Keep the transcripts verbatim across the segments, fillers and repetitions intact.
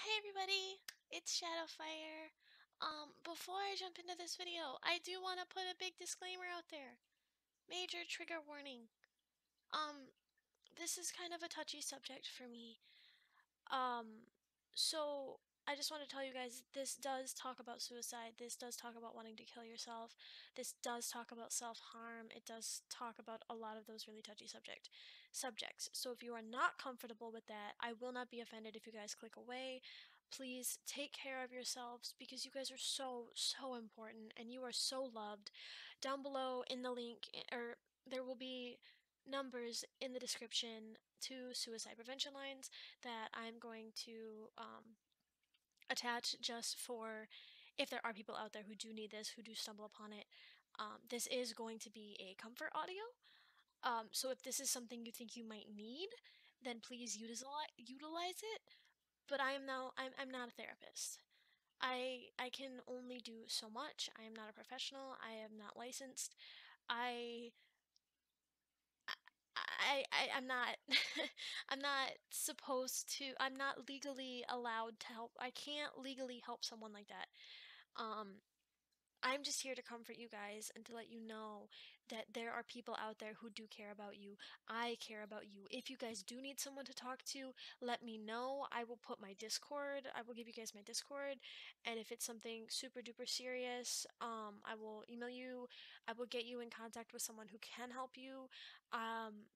Hey everybody, it's Shadowfire. Um, before I jump into this video, I do want to put a big disclaimer out there. Major trigger warning. Um, this is kind of a touchy subject for me. Um, so I just want to tell you guys, this does talk about suicide, this does talk about wanting to kill yourself, this does talk about self-harm, it does talk about a lot of those really touchy subject subjects. So if you are not comfortable with that, I will not be offended if you guys click away. Please take care of yourselves because you guys are so, so important and you are so loved. Down below in the link, or there will be numbers in the description to suicide prevention lines that I'm going to, um, attach just for if there are people out there who do need this, who do stumble upon it. Um, this is going to be a comfort audio. Um, so if this is something you think you might need, then please utilize utilize it. But I am now I'm I'm not a therapist. I I can only do so much. I am not a professional. I am not licensed. I I, I, I'm not, I'm not supposed to, I'm not legally allowed to help. I can't legally help someone like that. Um, I'm just here to comfort you guys and to let you know that there are people out there who do care about you. I care about you. If you guys do need someone to talk to, let me know. I will put my Discord, I will give you guys my Discord. And if it's something super duper serious, um, I will email you. I will get you in contact with someone who can help you. Um,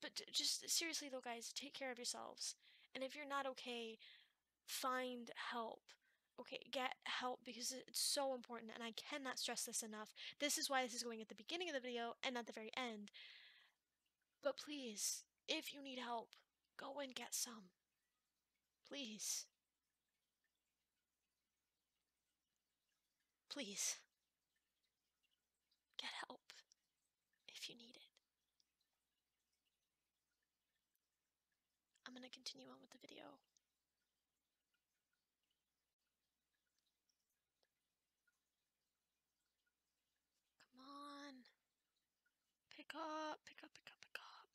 but just seriously though, guys, take care of yourselves. And if you're not okay, find help. Okay, get help because it's so important and I cannot stress this enough. This is why this is going at the beginning of the video and not the very end. But please, if you need help, go and get some. Please. Please. Get help if you need it. I'm gonna continue on with the video. Come on. Pick up, pick up, pick up, pick up.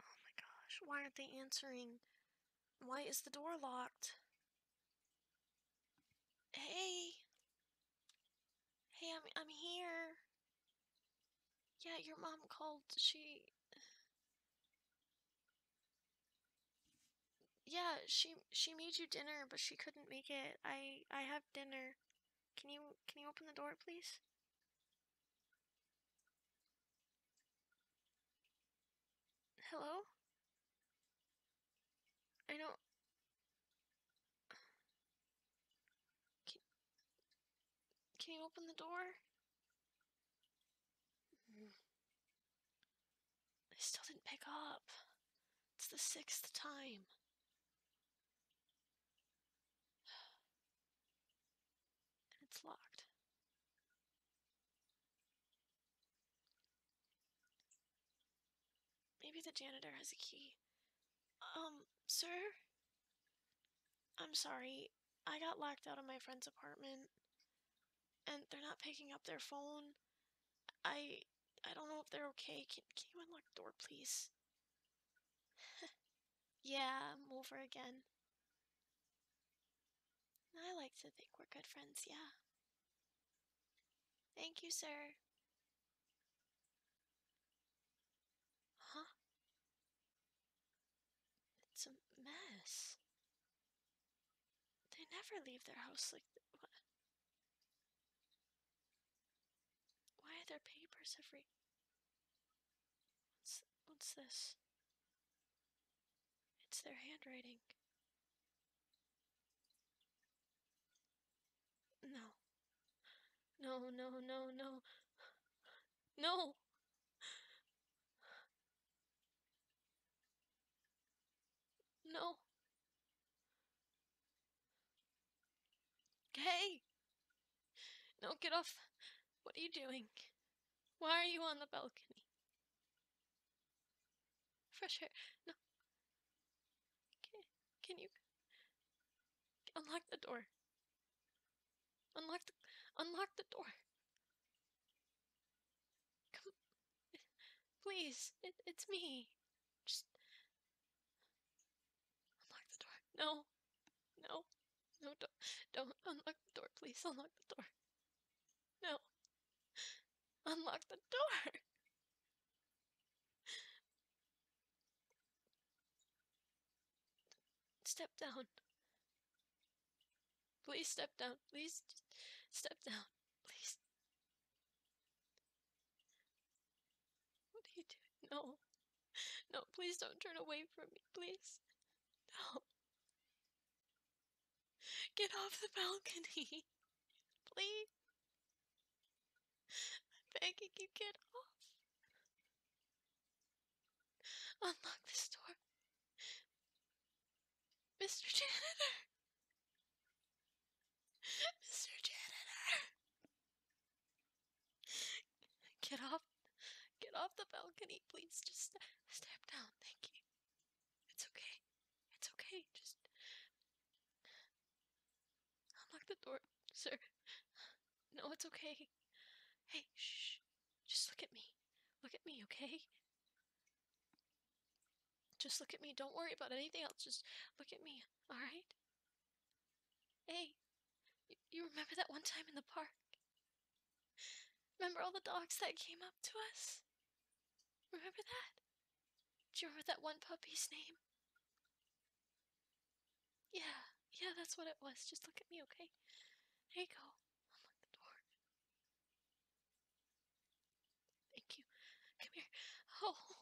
Oh my gosh, why aren't they answering? Why is the door locked? Hey. Hey, I'm I'm here. Yeah, your mom called. She Yeah, she she made you dinner, but she couldn't make it. I I have dinner. Can you, can you open the door, please? Hello? I don't... Can, can you open the door? They still didn't pick up. It's the sixth time. It's locked. Maybe the janitor has a key. Um, sir? I'm sorry. I got locked out of my friend's apartment. And they're not picking up their phone. I... I don't know if they're okay. Can, can you unlock the door, please? Yeah, I'm over again. I like to think we're good friends, yeah. Thank you, sir. Huh? It's a mess. They never leave their house like th- what? Why are there papers every... What's, what's this? It's their handwriting. No. No, no, no, no. No! No. Hey! No, get off. What are you doing? Why are you on the balcony? Fresh air. No. Can, can you... Unlock the door. Unlock the, unlock the door. Come, please, it, it's me. Just unlock the door. No. No. No, don't, don't unlock the door. Please unlock the door. No. Unlock the door! Step down. Please step down. Please just step down. Please. What are you doing? No. No, please don't turn away from me. Please. No. Get off the balcony. Please. I'm begging you, get off. Unlock this door. Mister Janitor. Mister Janitor. Get off. Get off the balcony, please. Just step down. Thank you. It's okay. It's okay. Just unlock the door, sir. No, it's okay. Hey, shh. Just look at me. Look at me, okay? Just look at me. Don't worry about anything else. Just look at me, alright? Hey, you, you remember that one time in the park? Remember all the dogs that came up to us? Remember that? Do you remember that one puppy's name? Yeah, yeah, that's what it was. Just look at me, okay? There you go. Unlock the door. Thank you. Come here. Oh.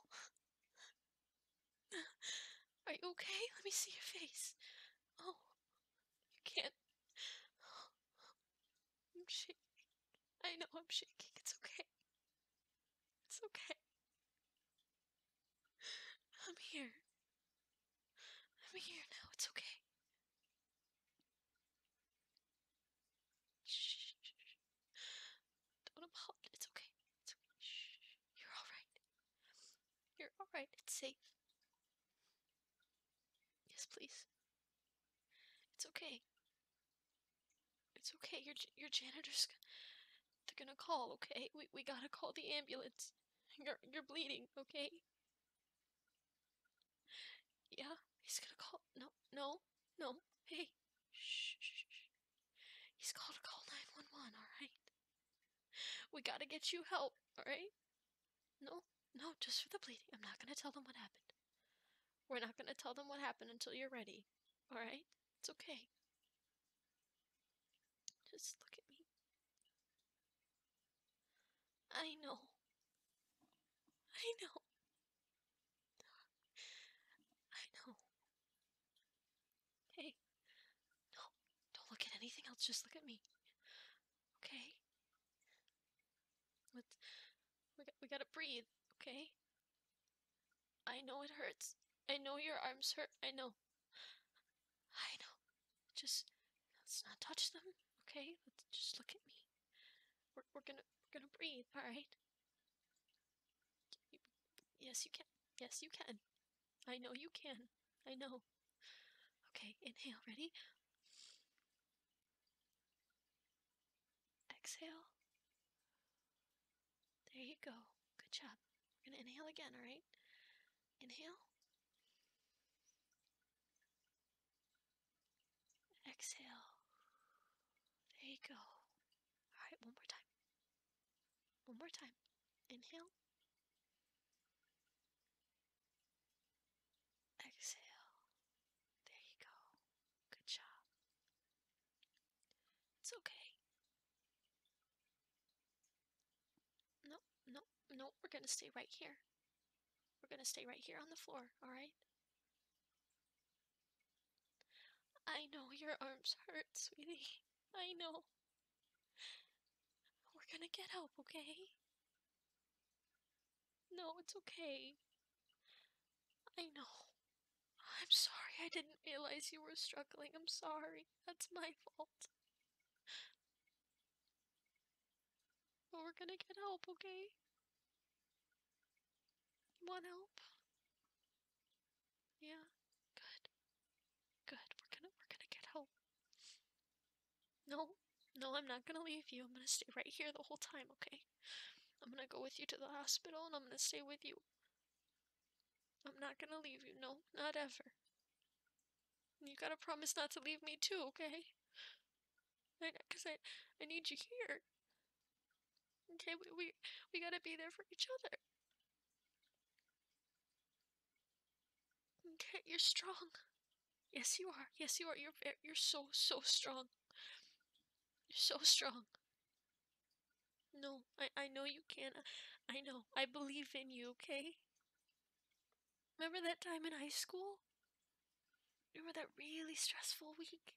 Are you okay? Let me see your face. Oh. You can't. I'm shaking. I know I'm shaking. It's okay. It's okay. I'm here. I'm here now. It's okay. Shh. Don't apologize. It's okay. It's okay. Shh. You're alright. You're alright. It's safe. Yes, please. It's okay. It's okay. Your your janitor's they're gonna call, okay? We we gotta call the ambulance. You're you're bleeding, okay? Yeah, he's gonna call. No, no, no. Hey, shh, shh, shh. He's gonna call nine one one. All right. We gotta get you help. All right. No, no, just for the bleeding. I'm not gonna tell them what happened. We're not going to tell them what happened until you're ready. Alright? It's okay. Just look at me. I know. I know. I know. Hey. No. Don't look at anything else. Just look at me. Okay? Let's, we got, we got to breathe. Okay? I know it hurts. I know your arms hurt. I know. I know. Just let's not touch them, okay? Let's just look at me. We're we're gonna we're gonna breathe, all right? Yes, you can. Yes, you can. I know you can. I know. Okay, inhale. Ready? Exhale. There you go. Good job. We're gonna inhale again, all right? Inhale. Exhale. There you go. Alright, one more time. One more time. Inhale. Exhale. There you go. Good job. It's okay. No, no, no, we're gonna stay right here. We're gonna stay right here on the floor, alright? I know your arms hurt, sweetie. I know. We're gonna get help, okay? No, it's okay. I know. I'm sorry. I didn't realize you were struggling. I'm sorry. That's my fault. But we're gonna get help, okay? You want help? Yeah? Good. Good. We're gonna we're gonna get help. No, no, I'm not gonna leave you. I'm gonna stay right here the whole time, okay? I'm gonna go with you to the hospital and I'm gonna stay with you. I'm not gonna leave you, no, not ever. You gotta promise not to leave me too, okay? Because I, I need you here. Okay, we, we, we gotta be there for each other. Okay, you're strong. Yes, you are. Yes, you are. You're you're so, so strong. You're so strong. No, I, I know you can. I know. I believe in you, okay? Remember that time in high school? Remember that really stressful week?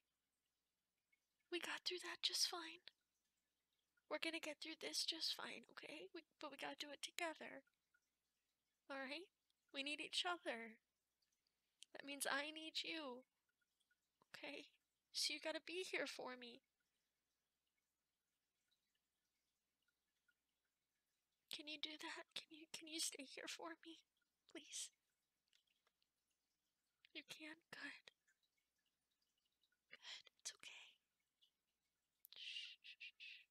We got through that just fine. We're gonna get through this just fine, okay? We, but we gotta do it together. Alright? We need each other. That means I need you. Okay? So you gotta be here for me. Can you do that? Can you can you stay here for me? Please? You can? Good. Good. It's okay. Shh, shh, shh.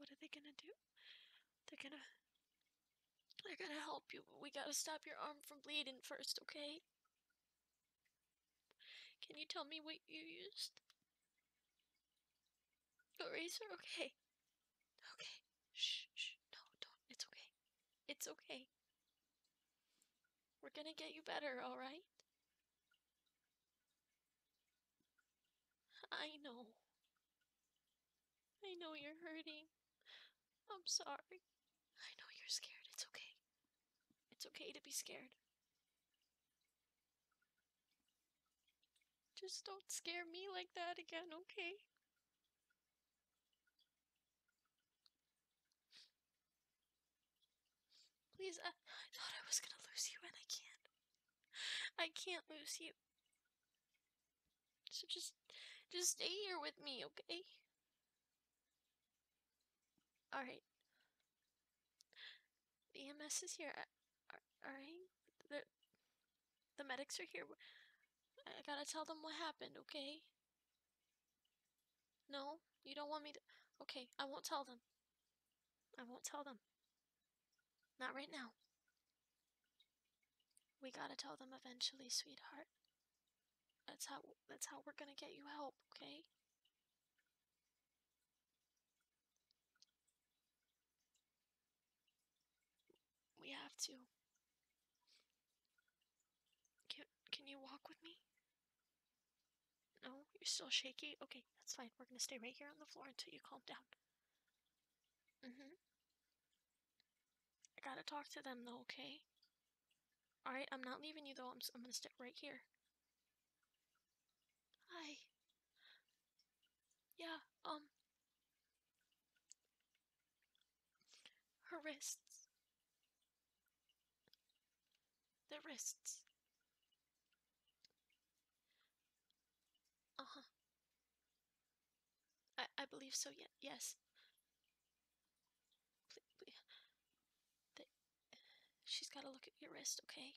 What are they gonna do? They're gonna... They're gonna help you, but we gotta stop your arm from bleeding first, okay? Can you tell me what you used? Eraser? Okay. Okay. Shh, shh. No, don't. It's okay. It's okay. We're gonna get you better, alright? I know. I know you're hurting. I'm sorry. I know you're scared. It's okay. It's okay to be scared. Just don't scare me like that again, okay? Please, I, I thought I was gonna lose you and I can't. I can't lose you. So just, just stay here with me, okay? Alright. The E M S is here, alright? The, the medics are here. I gotta tell them what happened, okay? No? You don't want me to... Okay, I won't tell them. I won't tell them. Not right now. We gotta tell them eventually, sweetheart. That's how, that's how we're gonna get you help, okay? We have to. Can, can you walk with me? No? You're still shaky? Okay, that's fine. We're gonna stay right here on the floor until you calm down. Mm-hmm. I gotta talk to them though, okay? Alright, I'm not leaving you though. I'm, I'm gonna stay right here. Hi. Yeah, um. Her wrists. The wrists. Uh-huh. I, I believe so, yeah, yes. Please, please. They, she's got to look at your wrist, okay?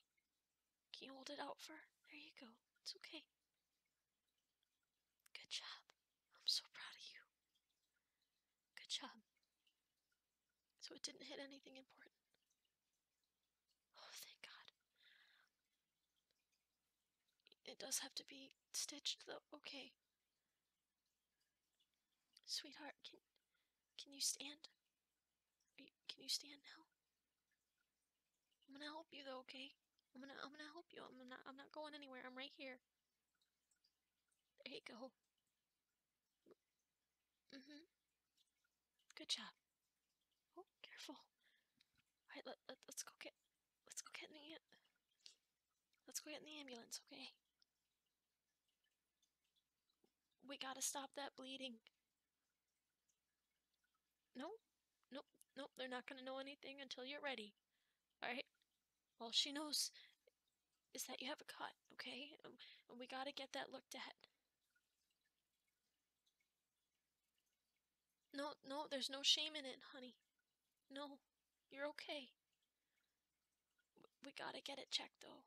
Can you hold it out for her? There you go. It's okay. Good job. I'm so proud of you. Good job. So it didn't hit anything important. Oh, thank God. It does have to be stitched, though. Okay. Sweetheart, can can you stand? You, can you stand now? I'm gonna help you, though. Okay. I'm gonna I'm gonna help you. I'm not I'm not going anywhere. I'm right here. There you go. Mhm. Good job. Oh, careful. All right. Let, let let's go get let's go get in the let's go get in the ambulance. Okay. We gotta stop that bleeding. No, nope, nope, they're not gonna know anything until you're ready. Alright? All she knows is that you have a cut, okay? And we gotta get that looked at. No, no, there's no shame in it, honey. No, you're okay. We gotta get it checked, though.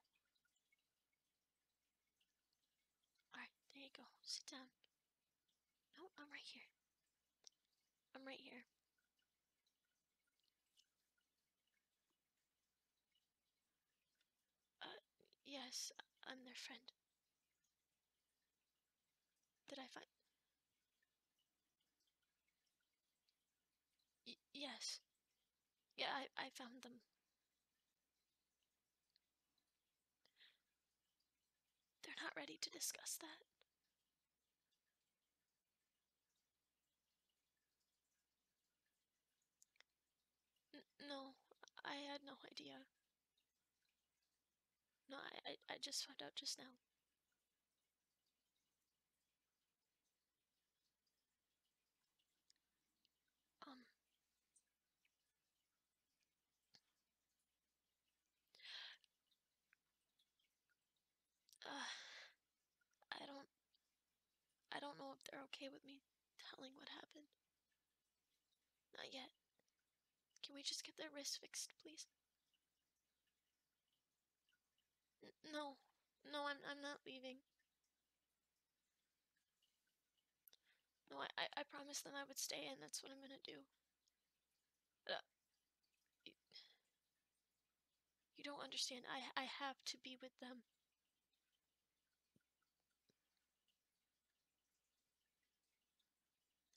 Alright, there you go. Sit down. No, I'm right here. I'm right here. Uh, yes, I'm their friend. did I find? Y yes. Yeah, I, I found them. They're not ready to discuss that. N no, I had no idea. No, I, I, I just found out just now. Um. Uh, I don't, I don't know if they're okay with me telling what happened. Not yet. Can we just get their wrists fixed, please? No, no, I'm I'm not leaving. No, I, I, I promised them I would stay, and that's what I'm gonna do. Uh, you, you don't understand. I I have to be with them.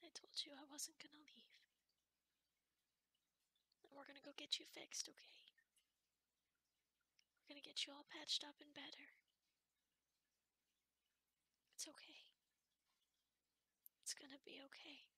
I told you I wasn't gonna leave. And we're gonna go get you fixed, okay? We're gonna get you all patched up and better. It's okay. It's gonna be okay.